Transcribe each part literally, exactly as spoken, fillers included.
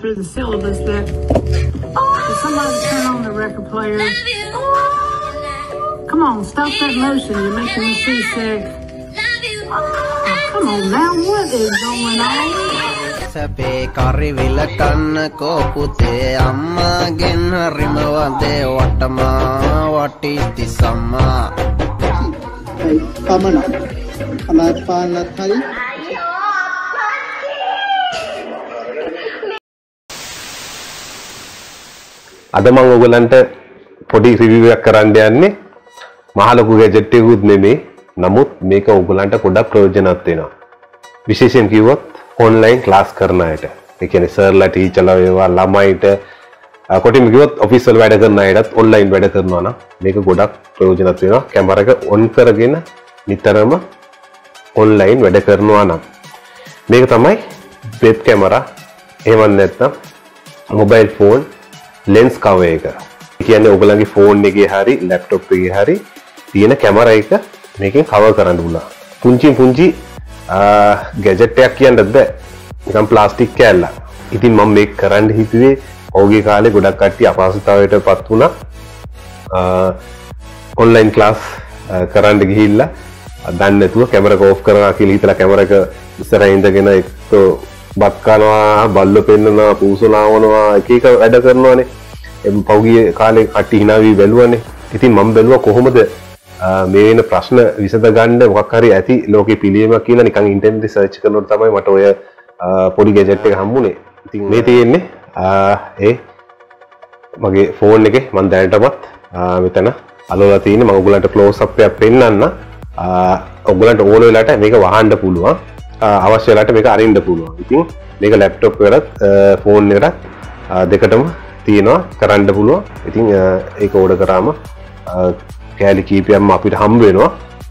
Through the syllabus that oh, somebody turn on the record player. Oh, come on, stop that motion. You're making me seasick. Oh, come on now, what is going on? Sabe kari villa kanna kopute amma genna rimavade ottama watti tisamma. Hey, Pamana, amar paana thali. Ada mang ogolan te podi review karan deyanne mahalukuge jette gudneme namuth meka ogolan te kodak prayojanak denawa visheshen kiwoth online class karana ayata e kiyanne sir la teacher la wewa lamaita kotim kiwoth office wala weda karana ayatath online weda karanawa nan meka kodak prayojanak denawa camera එක on karagena nitharama online weda karanawa nan meka thamai web camera ewan naththam mobile phone lens cover එක. ඒ කියන්නේ ඔයගලගේ phone එකේ හරි laptop එකේ හරි තියෙන camera එක මේකෙන් cover කරන්න පුළුවන්. පුංචි පුංචි gadget එකක් කියන්නත් බෑ. නිකන් plastic කෑල්ලක්. ඉතින් මම මේක කරන්න හිතුවේ ඔයගේ කාලේ ගොඩක් කට්ටිය අපහසුතාවයටපත් වුණා. online class කරන්න ගිහිල්ලා දන්නේ නැතුව camera off කරනවා කියලා හිතලා camera එක ඉස්සරහින් ඉඳගෙන එක්ක බක්කනවා බල්ලෝ පෙන්නනවා පූසලාවනවා එක එක වැඩ කරනවානේ. පෞගිය කාලේ කට්ටි hina වී බැලුවානේ. ඉතින් මම බැලුවා කොහොමද මේ වෙන ප්‍රශ්න විසඳ ගන්න මොකක් හරි ඇති ලෝකේ පිළියමක් කියලා නිකන් ඉන්ටර්නෙට් රිසර්ච් කරනකොට තමයි මට ඔය පොඩි ගැජට් එක හම්බුනේ. ඉතින් මේ තියෙන්නේ ඒ මගේ ෆෝන් එකේ මම දැනටමත් මෙතන අලවලා තියෙන්නේ. මම ඔයගලන්ට ක්ලෝස් අප් එකක් පෙන්නන්න. ඔයගලන්ට ඕන වෙලාවට මේක වහන්න පුළුවන්. අවශ්‍ය වෙලාවට මේක අරින්න පුළුවන්. ඉතින් මේක ලැප්ටොප් එකකට ෆෝන් එකකට දෙකටම තියෙනවා කරන්න පුළුවන්. ඉතින් ඒක ඕඩර් කරාම කැලි කීපයක්ම අපිට හම්බ වෙනවා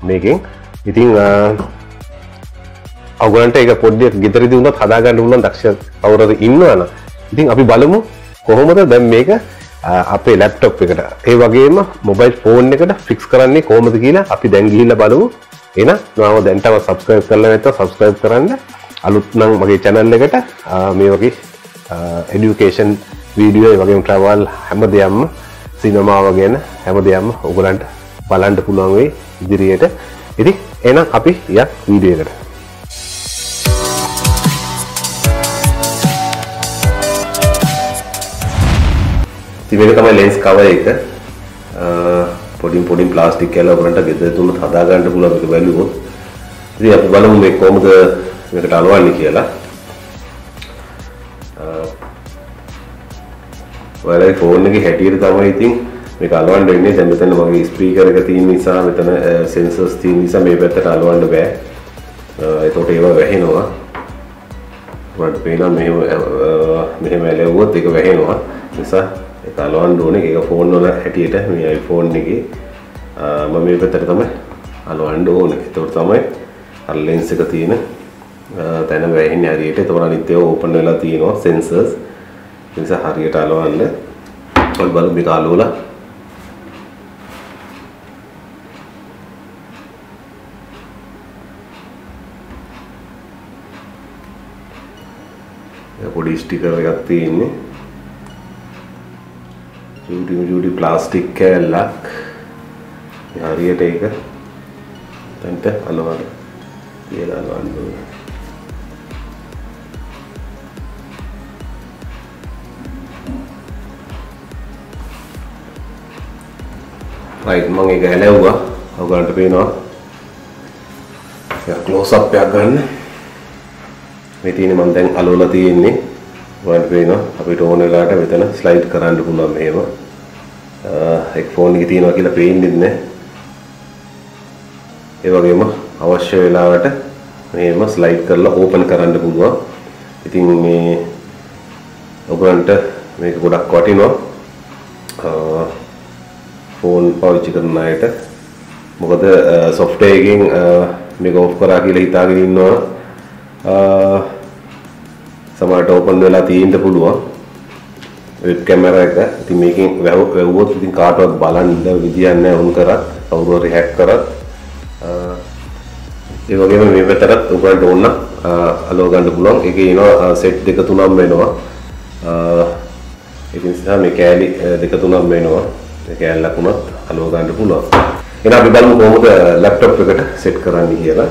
මේකෙන්. ඉතින් ඔයගලන්ට ඒක පොඩ්ඩක් ගෙදරදී උනත් හදා ගන්න උනත් දක්ෂ කවුරුද ඉන්නවනම් ඉතින් අපි බලමු කොහොමද දැන් මේක අපේ ලැප්ටොප් එකට ඒ වගේම මොබයිල් ෆෝන් එකට ෆික්ස් කරන්නේ කොහොමද කියලා අපි දැන් ගිහිල්ලා බලමු. එහෙනම් ඔයාලා දැන් තව subscribe කරලා නැත්නම් subscribe කරන්න. අලුත් නම් මගේ channel එකට මේ වගේ education video වගේම travel හැමදේම සිනමාව ගැන හැමදේම ඔයගලන්ට බලන්න පුළුවන් වෙයි ඉදිරියට. ඉතින් එහෙනම් අපි යක් video එකට. ඉතින් මේක තමයි lens cover එක. පොඩි පොඩි plastic කැල ඔයගලන්ට ගෙදර තුනත් හදා ගන්න පුළුවන් එක වැලියුත්. ඉතින් අපි බලමු මේ කොහොමද මේකට අලවන්නේ කියලා. ඔයාලගේ ෆෝන් එකේ හැටියට තමයි ඉතින් මේක අලවන්න වෙන්නේ. දැන් මෙතන මගේ ස්පීකර් එක තියෙන නිසා මෙතන සෙන්සර්ස් තියෙන නිසා මේ පැත්තට අලවන්න බෑ. ඒතකොට ඒවා වැහෙනවා. වඩ පේනවා මෙහෙම මෙහෙම ඇලෙවුවොත් ඒක වැහෙනවා. නිසා ඒක අලවන්න ඕනේ. ඒක ෆෝන් වල හැටියට මේ iPhone එකේ මම මේ පැත්තට තමයි අලවන්න ඕනේ. ඒතකොට තමයි අර lens එක තියෙන තැන වැහෙන්නේ හරියට. ඒතකොට අනිත් ඒවා ඕපන් වෙලා තියෙනවා sensors. නිසා හරියට අලවන්න. ඔය බලු මේක අලවලා ඒ පොඩි ස්ටිකර් එකක් තියෙන්නේ. ජූඩි ජූඩි ප්ලාස්ටික් කෑල්ලක්. හරියට ඒක දැන්ට අලවන්න. කියලා අලවන්න ඕනේ. right මම ඒක හැලෙව්වා. ඔයගලන්ට පේනවා. ඒක ක්ලෝස් අප් එකක් ගන්න. මේ තියෙන්නේ මම දැන් අලවලා තියෙන්නේ. ඔයගලන්ට පේනවා අපිට ඕන වෙලාවට මෙතන ස්ලයිඩ් කරන්න පුළුවන් මේව. ඒක ෆෝන් එකේ තියෙනවා කියලා පේන්නේ නැහැ. ඒ වගේම අවශ්‍ය වෙලාවට මේව ස්ලයිඩ් කරලා ඕපන් කරන්න පුළුවන්. ඉතින් මේ ඔයගලන්ට මේක ගොඩක් වටිනවා. ෆෝන් පාවිච්චි කරන අයට මොකද software එකෙන් මේක off කරා කියලා හිතාගෙන ඉන්නවා සමහරට open වෙලා තියෙන්න පුළුවන් web camera එක. ඉතින් මේකෙන් වැවුවොත් ඉතින් කාටවත් බලන්න විදියක් නැහැ. උන් කරා කවුරු හරි hack කරා. ඒ වගේම මේ පැත්තට උගලට ඕන අලෝ ගන්න පුළුවන්. ඒකේ එනවා set දෙක තුනක් වෙනවා. ඉතින් සහ මේ කෑලි දෙක තුනක් වෙනවා. ඒ කෑල්ලක් උනත් අලව ගන්න පුළුවන්. එහෙනම් අපි බලමු කොහොමද ලැප්ටොප් එකට සෙට් කරන්න කියලා.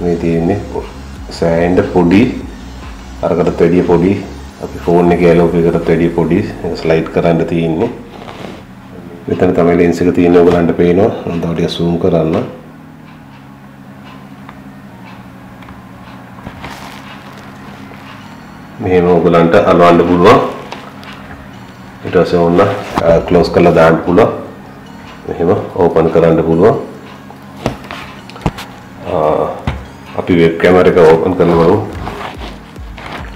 මේ තියෙන්නේ සෑහෙන පොඩි අරකට වැඩිය පොඩි අපි ෆෝන් එකේ ඇලෝ එකකට වැඩිය පොඩි ස්ලයිඩ් කරන්න තියෙන්නේ. මෙතන තමයි lens එක තියෙන්නේ ඔයගලන්ට පේනවා. මම තව ටික zoom කරන්න. මේ ඕගලන්ට අලවන්න පුළුවන්. ඊට පස්සේ ඕන්න ක්ලෝස් කරලා දාන්න පුළුවන්. මෙහෙම ඕපන් කරන්න පුළුවන්. අපි වෙබ් කැමරා එක ඕපන් කරනවා.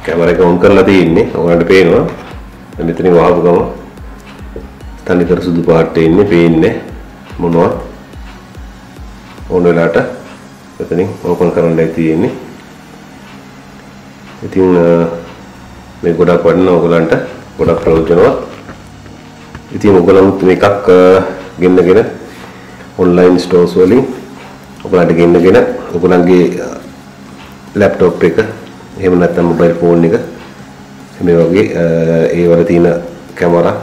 කැමරා එක ඔන් කරලා තියෙන්නේ. ඔයාලට පේනවා. මෙතනින් වහපු ගම තනිකර සුදු පාට ඉන්නේ පේන්නේ මොනවා. ඕන වෙලාවට මෙතනින් ඕපන් කරන්නයි තියෙන්නේ. ඉතින් මේ ගොඩක් වටිනවා ඔයගලන්ට ගොඩක් ප්‍රයෝජනවත්. ඉතින් ඔයගලන්ට මේකක් ගෙන්නගෙන ඔන්ලයින් ස්ටෝර්ස් වලින් ඔයගලන්ට ගෙන්නගෙන ඔයගලන්ගේ ලැප්ටොප් එක එහෙම නැත්නම් මොබයිල් ෆෝන් එක මේ වගේ ඒ වල තියෙන කැමරා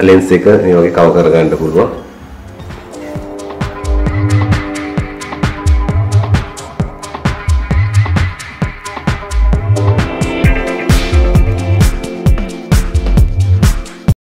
lens එක මේ වගේ කව කරගන්න පුළුවන්.